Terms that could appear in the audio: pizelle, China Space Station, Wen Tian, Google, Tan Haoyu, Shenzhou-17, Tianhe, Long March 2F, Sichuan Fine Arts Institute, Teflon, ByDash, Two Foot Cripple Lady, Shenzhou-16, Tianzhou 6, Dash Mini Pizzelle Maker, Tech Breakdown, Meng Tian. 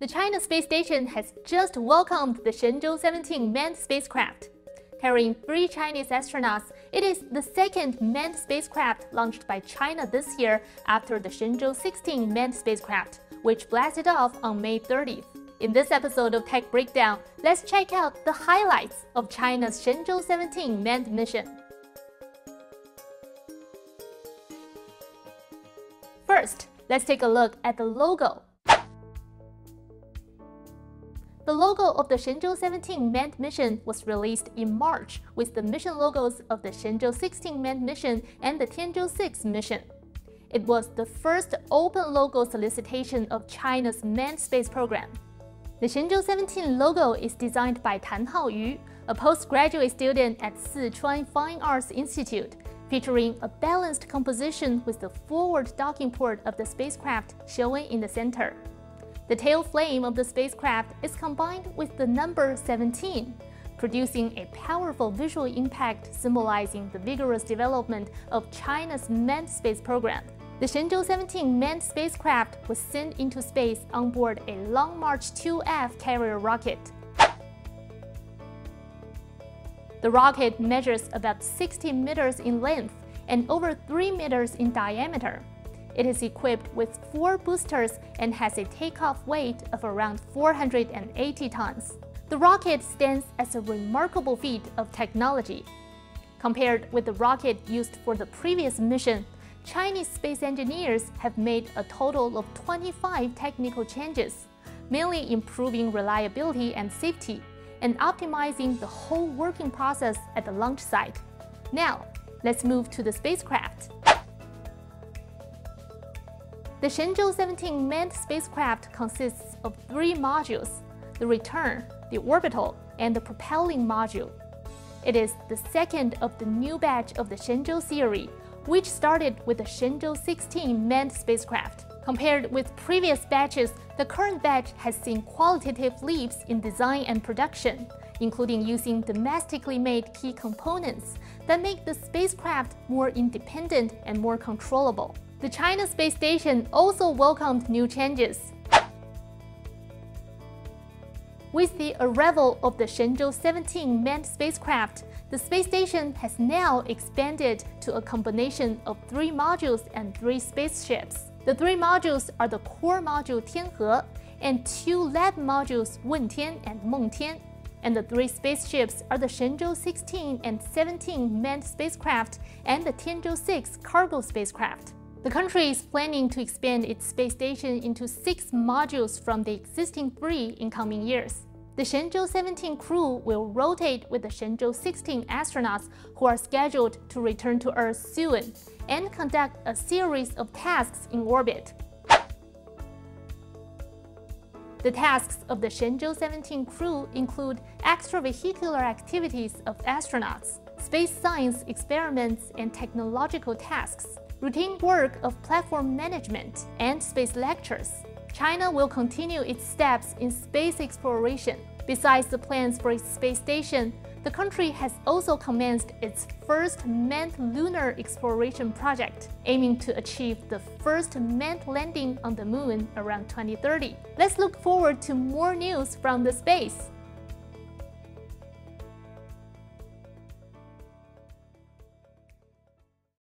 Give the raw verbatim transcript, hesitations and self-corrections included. The China Space Station has just welcomed the Shenzhou seventeen manned spacecraft. Carrying three Chinese astronauts, it is the second manned spacecraft launched by China this year after the Shenzhou sixteen manned spacecraft, which blasted off on May thirtieth. In this episode of Tech Breakdown, let's check out the highlights of China's Shenzhou seventeen manned mission. First, let's take a look at the logo. The logo of the Shenzhou seventeen manned mission was released in March with the mission logos of the Shenzhou sixteen manned mission and the Tianzhou six mission. It was the first open logo solicitation of China's manned space program. The Shenzhou seventeen logo is designed by Tan Haoyu, a postgraduate student at Sichuan Fine Arts Institute, featuring a balanced composition with the forward docking port of the spacecraft showing in the center. The tail flame of the spacecraft is combined with the number seventeen, producing a powerful visual impact symbolizing the vigorous development of China's manned space program. The Shenzhou seventeen manned spacecraft was sent into space on board a Long March two F carrier rocket. The rocket measures about sixty meters in length and over three meters in diameter. It is equipped with four boosters and has a takeoff weight of around four hundred eighty tons. The rocket stands as a remarkable feat of technology. Compared with the rocket used for the previous mission, Chinese space engineers have made a total of twenty-five technical changes, mainly improving reliability and safety, and optimizing the whole working process at the launch site. Now, let's move to the spacecraft. The Shenzhou seventeen manned spacecraft consists of three modules: the return, the orbital, and the propelling module. It is the second of the new batch of the Shenzhou series, which started with the Shenzhou sixteen manned spacecraft. Compared with previous batches, the current batch has seen qualitative leaps in design and production, including using domestically made key components that make the spacecraft more independent and more controllable. The China Space Station also welcomed new changes. With the arrival of the Shenzhou seventeen manned spacecraft, the space station has now expanded to a combination of three modules and three spaceships. The three modules are the core module Tianhe and two lab modules Wen Tian and Meng Tian, and the three spaceships are the Shenzhou sixteen and seventeen manned spacecraft and the Tianzhou six cargo spacecraft. The country is planning to expand its space station into six modules from the existing three in coming years. The Shenzhou seventeen crew will rotate with the Shenzhou sixteen astronauts who are scheduled to return to Earth soon and conduct a series of tasks in orbit. The tasks of the Shenzhou seventeen crew include extravehicular activities of astronauts, space science experiments and technological tasks, routine work of platform management, and space lectures. China will continue its steps in space exploration. Besides the plans for its space station, the country has also commenced its first manned lunar exploration project, aiming to achieve the first manned landing on the moon around twenty thirty. Let's look forward to more news from the space.